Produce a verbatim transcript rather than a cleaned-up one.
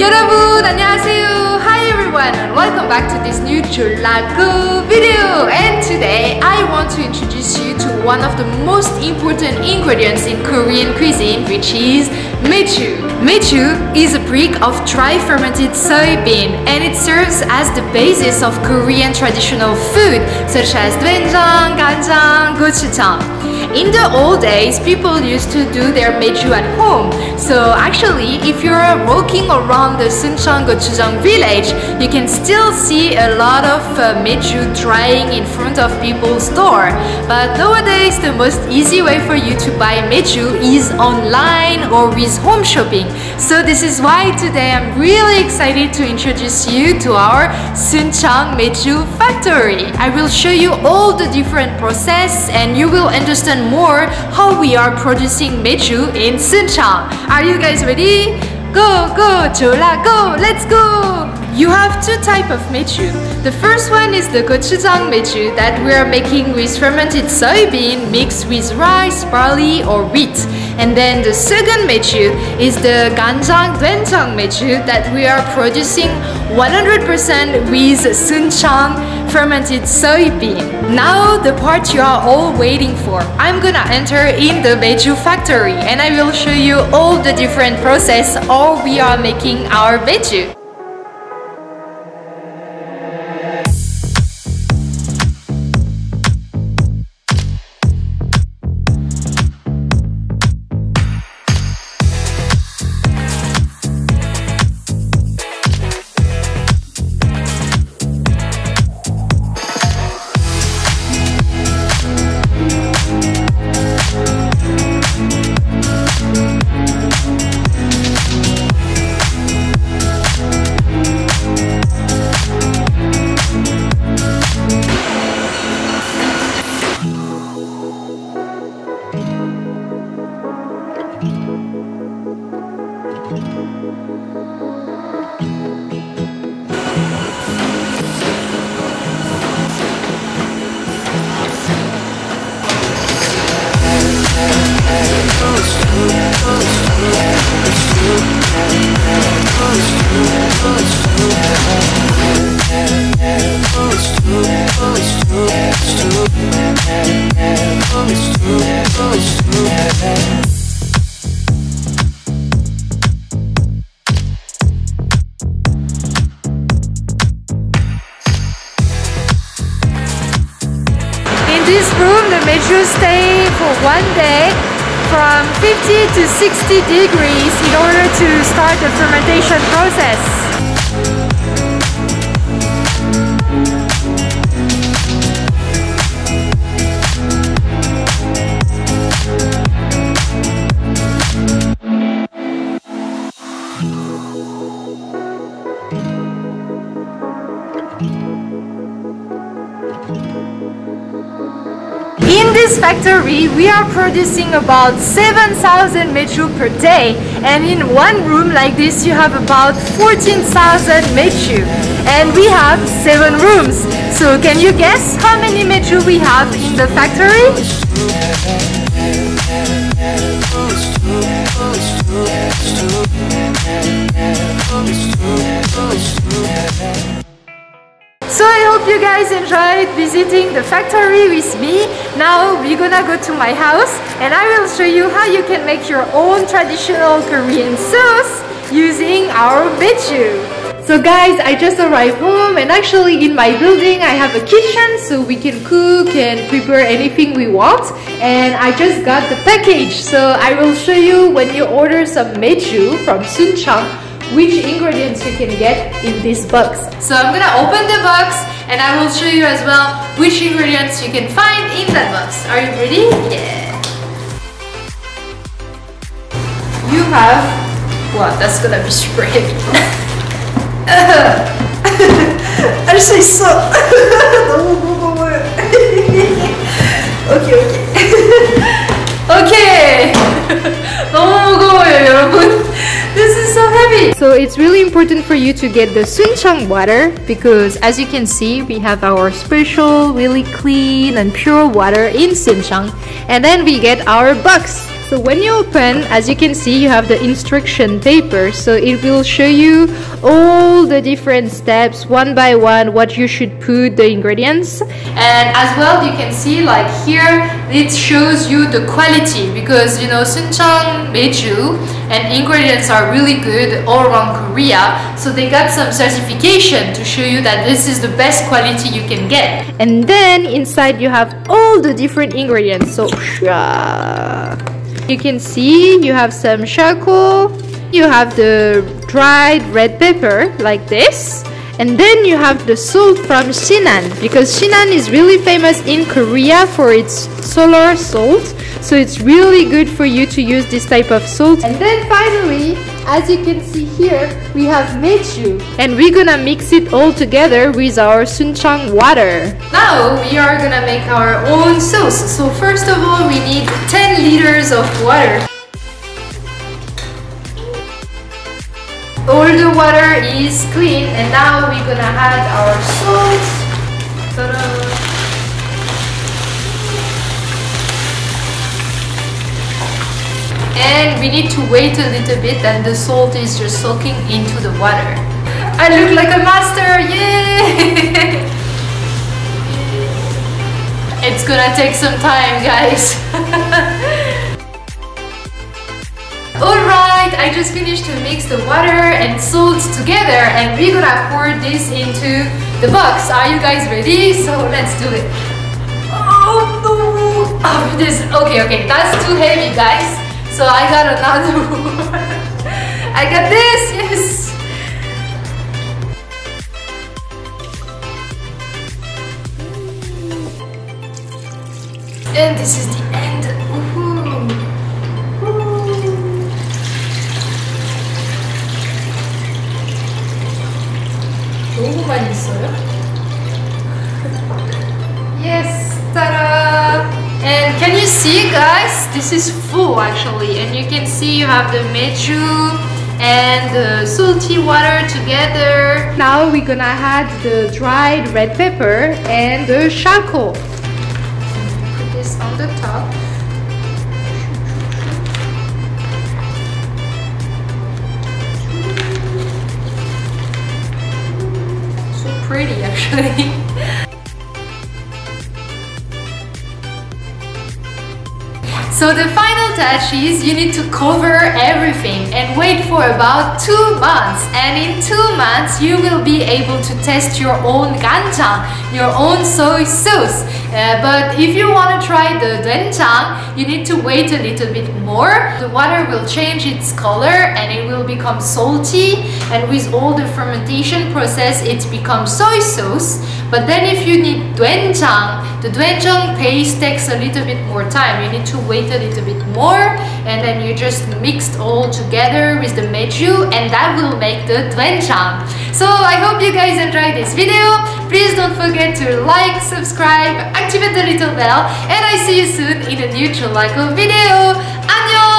여러분 안녕하세요. Hi everyone and welcome back to this new Jeolla Go video. And today I want to introduce you to one of the most important ingredients in Korean cuisine, which is Mechu. Mechu is a brick of tri-fermented soybean and it serves as the basis of Korean traditional food such as doenjang, ganjang, gochujang. In the old days, people used to do their mechu at home. So actually, if you're walking around the Sunchang Gochujang village, you can still see a lot of uh, mechu drying in front of people's door. But nowadays, the most easy way for you to buy mechu is online or with home shopping. So this is why today I'm really excited to introduce you to our Sunchang Mechu factory. I will show you all the different process and you will understand more how we are producing mechu in Sunchang. Are you guys ready? Go, go, Jeolla Go, let's go! You have two types of mechu. The first one is the gochujang mechu that we are making with fermented soybean mixed with rice, barley or wheat. And then the second mechu is the ganjang doenjang mechu that we are producing one hundred percent with Sunchang fermented soybean. Now the part you are all waiting for. I'm gonna enter in the mechu factory and I will show you all the different process how we are making our mechu. This room, the mechu stay for one day from fifty to sixty degrees in order to start the fermentation process. In this factory, we are producing about seven thousand mechu per day, and in one room like this you have about fourteen thousand mechu, and we have seven rooms. So can you guess how many mechu we have in the factory? So I hope you guys enjoyed visiting the factory with me. Now we're gonna go to my house and I will show you how you can make your own traditional Korean sauce using our mechu. So guys, I just arrived home and actually in my building I have a kitchen so we can cook and prepare anything we want, and I just got the package. So I will show you when you order some mechu from Sunchang which ingredients you can get in this box. So I'm gonna open the box and I will show you as well which ingredients you can find in that box. Are you ready? Yeah. You have... wow, that's gonna be super heavy. I say so. Okay, okay. Okay. 너무 무거워요, 여러분. This is so heavy! So it's really important for you to get the Sunchang water because as you can see we have our special really clean and pure water in Sunchang, and then we get our box. So when you open, as you can see, you have the instruction paper, so it will show you all the different steps one by one, what you should put, the ingredients. And as well, you can see like here it shows you the quality, because you know Sunchang Gochujang and ingredients are really good all around Korea, so they got some certification to show you that this is the best quality you can get. And then inside you have all the different ingredients. So you can see you have some charcoal, you have the dried red pepper like this, and then you have the salt from Shinan, because Shinan is really famous in Korea for its solar salt, so it's really good for you to use this type of salt. And then finally, as you can see here, we have meju, and we're gonna mix it all together with our Sunchang water. Now we are gonna make our own sauce. So first of all, we need ten liters of water. All the water is clean, and now we're gonna add our salt. Ta-da. And we need to wait a little bit, and the salt is just soaking into the water. I look like a master, yay! It's gonna take some time, guys. Alright! I just finished to mix the water and salt together, and we're gonna pour this into the box. Are you guys ready? So let's do it. Oh no! Oh, this, okay, okay, that's too heavy, guys. So I got another one. I got this, yes! And this is the end. Ooh. 너무 많이 있어요? Yes, ta-da! And can you see, guys? This is full actually, and you can see you have the meju and the salty water together. Now we're gonna add the dried red pepper and the charcoal. Put this on the top. Pretty actually. So the final touch is you need to cover everything and wait for about two months, and in two months you will be able to test your own ganjang, your own soy sauce. Uh, but if you want to try the doenjang, you need to wait a little bit more. The water will change its color and it will become salty, and with all the fermentation process it becomes soy sauce. But then if you need doenjang, the doenjang paste takes a little bit more time. You need to wait a little bit more, and then you just mix all together with the meju, and that will make the doenjang. So I hope you guys enjoyed this video. Please don't forget to like, subscribe, activate the little bell, and I see you soon in a new Jeolla Go video. Annyeong!